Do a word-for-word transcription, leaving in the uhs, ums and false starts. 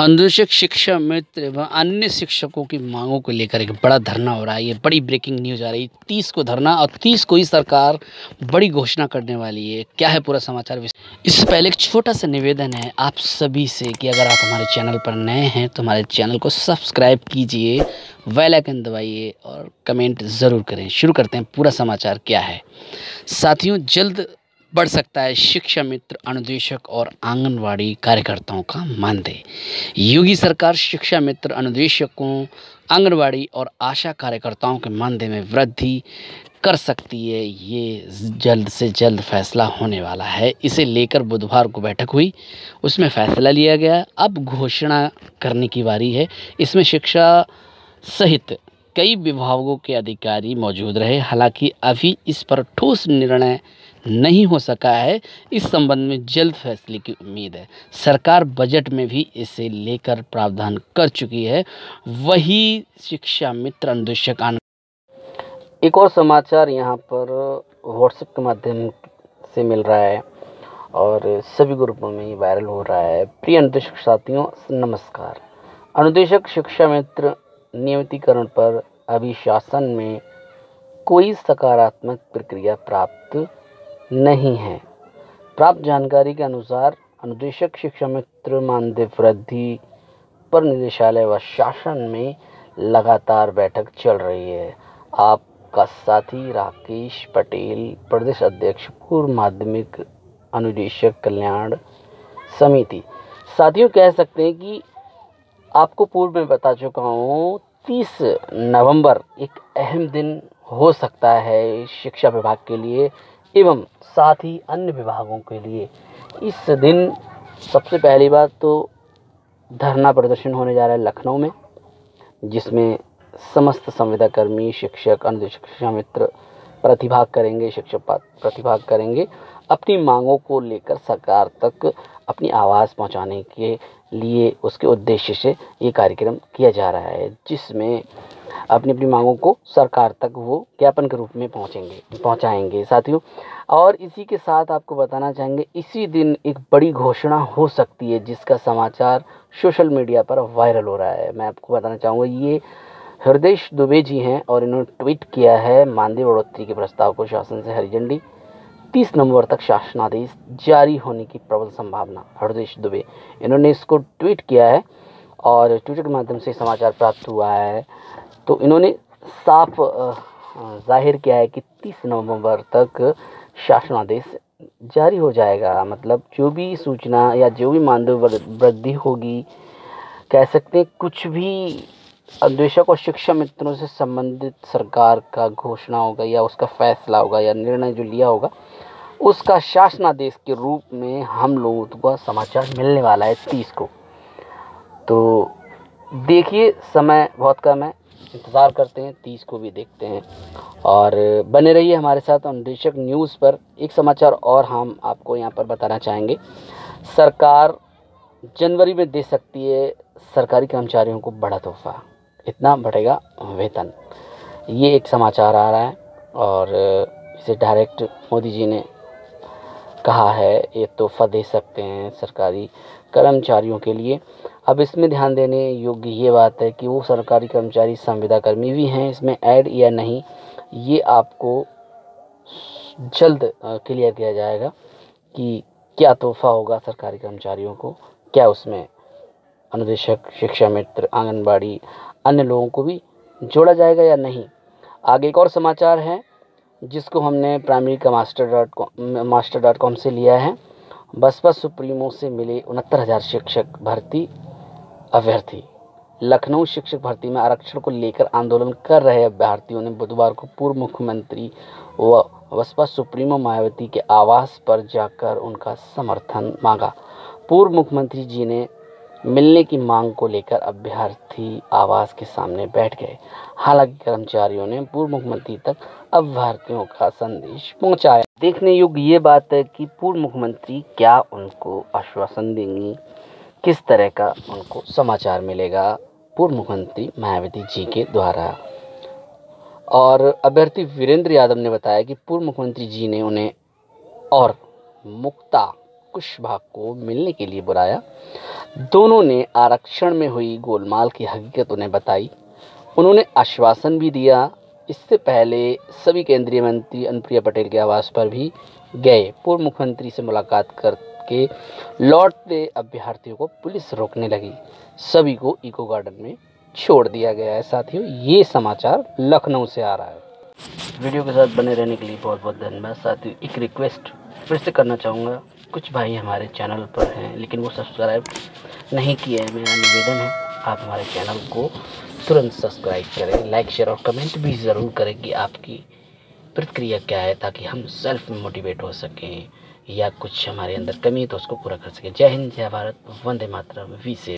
अनुसूचित शिक्षा मित्र व अन्य शिक्षकों की मांगों को लेकर एक बड़ा धरना हो रहा है। ये बड़ी ब्रेकिंग न्यूज़ आ रही है। तीस को धरना और तीस को ही सरकार बड़ी घोषणा करने वाली है। क्या है पूरा समाचार, इससे पहले एक छोटा सा निवेदन है आप सभी से कि अगर आप हमारे चैनल पर नए हैं तो हमारे चैनल को सब्सक्राइब कीजिए, बेल आइकन दबाइए और कमेंट ज़रूर करें। शुरू करते हैं पूरा समाचार क्या है। साथियों, जल्द बढ़ सकता है शिक्षा मित्र अनुदेशक और आंगनवाड़ी कार्यकर्ताओं का मानदेय। योगी सरकार शिक्षा मित्र अनुदेशकों, आंगनवाड़ी और आशा कार्यकर्ताओं के मानदेय में वृद्धि कर सकती है। ये जल्द से जल्द फैसला होने वाला है। इसे लेकर बुधवार को बैठक हुई, उसमें फैसला लिया गया। अब घोषणा करने की बारी है। इसमें शिक्षा सहित कई विभागों के अधिकारी मौजूद रहे। हालांकि अभी इस पर ठोस निर्णय नहीं हो सका है। इस संबंध में जल्द फैसले की उम्मीद है। सरकार बजट में भी इसे लेकर प्रावधान कर चुकी है। वही शिक्षा मित्र अनुदेशक आन एक और समाचार यहाँ पर व्हाट्सएप के माध्यम से मिल रहा है और सभी ग्रुपों में वायरल हो रहा है। प्रिय अनुदेशक साथियों नमस्कार। अनुदेशक शिक्षा मित्र नियमितीकरण पर अभिशासन में कोई सकारात्मक प्रक्रिया प्राप्त नहीं है। प्राप्त जानकारी के अनुसार अनुदेशक शिक्षा मित्र मानदेय वृद्धि पर निदेशालय व शासन में लगातार बैठक चल रही है। आपका साथी राकेश पटेल, प्रदेश अध्यक्ष, पूर्व माध्यमिक अनुदेशक कल्याण समिति। साथियों, कह सकते हैं कि आपको पूर्व में बता चुका हूँ, तीस नवंबर एक अहम दिन हो सकता है शिक्षा विभाग के लिए एवं साथ ही अन्य विभागों के लिए। इस दिन सबसे पहली बात तो धरना प्रदर्शन होने जा रहा है लखनऊ में, जिसमें समस्त संविदाकर्मी, शिक्षक, अनुदेशक शिक्षा मित्र प्रतिभाग करेंगे, शिक्षक प्रतिभाग करेंगे अपनी मांगों को लेकर सरकार तक अपनी आवाज़ पहुंचाने के लिए। उसके उद्देश्य से ये कार्यक्रम किया जा रहा है, जिसमें अपनी अपनी मांगों को सरकार तक वो ज्ञापन के रूप में पहुंचेंगे पहुंचाएंगे साथियों। और इसी के साथ आपको बताना चाहेंगे, इसी दिन एक बड़ी घोषणा हो सकती है जिसका समाचार सोशल मीडिया पर वायरल हो रहा है। मैं आपको बताना चाहूँगा, ये हृदेश दुबे जी हैं और इन्होंने ट्वीट किया है मानदेय बढ़ोतरी के प्रस्ताव को शासन से हरी झंडी। तीस नवंबर तक शासनादेश जारी होने की प्रबल संभावना। हृदेश दुबे इन्होंने इसको ट्वीट किया है और ट्विटर के माध्यम से समाचार प्राप्त हुआ है। तो इन्होंने साफ जाहिर किया है कि तीस नवंबर तक शासनादेश जारी हो जाएगा। मतलब जो भी सूचना या जो भी मानदेय वृद्धि होगी, कह सकते हैं कुछ भी अनुदेशक और शिक्षा मित्रों से संबंधित सरकार का घोषणा होगा या उसका फैसला होगा या निर्णय जो लिया होगा, उसका शासनादेश के रूप में हम लोगों को समाचार मिलने वाला है तीस को। तो देखिए, समय बहुत कम है, इंतज़ार करते हैं, तीस को भी देखते हैं और बने रहिए हमारे साथ अनुदेशक न्यूज़ पर। एक समाचार और हम आपको यहाँ पर बताना चाहेंगे, सरकार जनवरी में दे सकती है सरकारी कर्मचारियों को बड़ा तोहफा, इतना बढ़ेगा वेतन। ये एक समाचार आ रहा है और इसे डायरेक्ट मोदी जी ने कहा है ये तोहफा दे सकते हैं सरकारी कर्मचारियों के लिए। अब इसमें ध्यान देने योग्य ये बात है कि वो सरकारी कर्मचारी संविदाकर्मी भी हैं इसमें ऐड या नहीं, ये आपको जल्द क्लियर किया जाएगा कि क्या तोहफा होगा सरकारी कर्मचारियों को, क्या उसमें अनुदेशक शिक्षा मित्र आंगनबाड़ी अन्य लोगों को भी जोड़ा जाएगा या नहीं। आगे एक और समाचार है जिसको हमने प्राइमरी का master dot com master dot com से लिया है। बसपा सुप्रीमो से मिले उनहत्तर हज़ार शिक्षक भर्ती अभ्यर्थी। लखनऊ शिक्षक भर्ती में आरक्षण को लेकर आंदोलन कर रहे अभ्यर्थियों ने बुधवार को पूर्व मुख्यमंत्री व बसपा सुप्रीमो मायावती के आवास पर जाकर उनका समर्थन मांगा। पूर्व मुख्यमंत्री जी ने मिलने की मांग को लेकर अभ्यर्थी आवास के सामने बैठ गए। हालांकि कर्मचारियों ने पूर्व मुख्यमंत्री तक अभ्यर्थियों का संदेश पहुंचाया। देखने योग्य ये बात है कि पूर्व मुख्यमंत्री क्या उनको आश्वासन देंगी, किस तरह का उनको समाचार मिलेगा पूर्व मुख्यमंत्री मायावती जी के द्वारा। और अभ्यर्थी वीरेंद्र यादव ने बताया कि पूर्व मुख्यमंत्री जी ने उन्हें और मुक्ता कुशवाहा को मिलने के लिए बुलाया। दोनों ने आरक्षण में हुई गोलमाल की हकीकत उन्हें बताई। उन्होंने आश्वासन भी दिया। इससे पहले सभी केंद्रीय मंत्री अनुप्रिया पटेल के आवास पर भी गए। पूर्व मुख्यमंत्री से मुलाकात करके लौटते अभ्यर्थियों को पुलिस रोकने लगी। सभी को इको गार्डन में छोड़ दिया गया है। साथियों, ये समाचार लखनऊ से आ रहा है। वीडियो के साथ बने रहने के लिए बहुत बहुत धन्यवाद। साथियों, एक रिक्वेस्ट फिर से करना चाहूँगा। कुछ भाई हमारे चैनल पर हैं लेकिन वो सब्सक्राइब नहीं किए हैं। मेरा निवेदन है आप हमारे चैनल को तुरंत सब्सक्राइब करें, लाइक शेयर और कमेंट भी ज़रूर करें कि आपकी प्रतिक्रिया क्या है, ताकि हम सेल्फ मोटिवेट हो सकें या कुछ हमारे अंदर कमी है तो उसको पूरा कर सकें। जय हिंद, जय भारत, वंदे मातरम। विशेष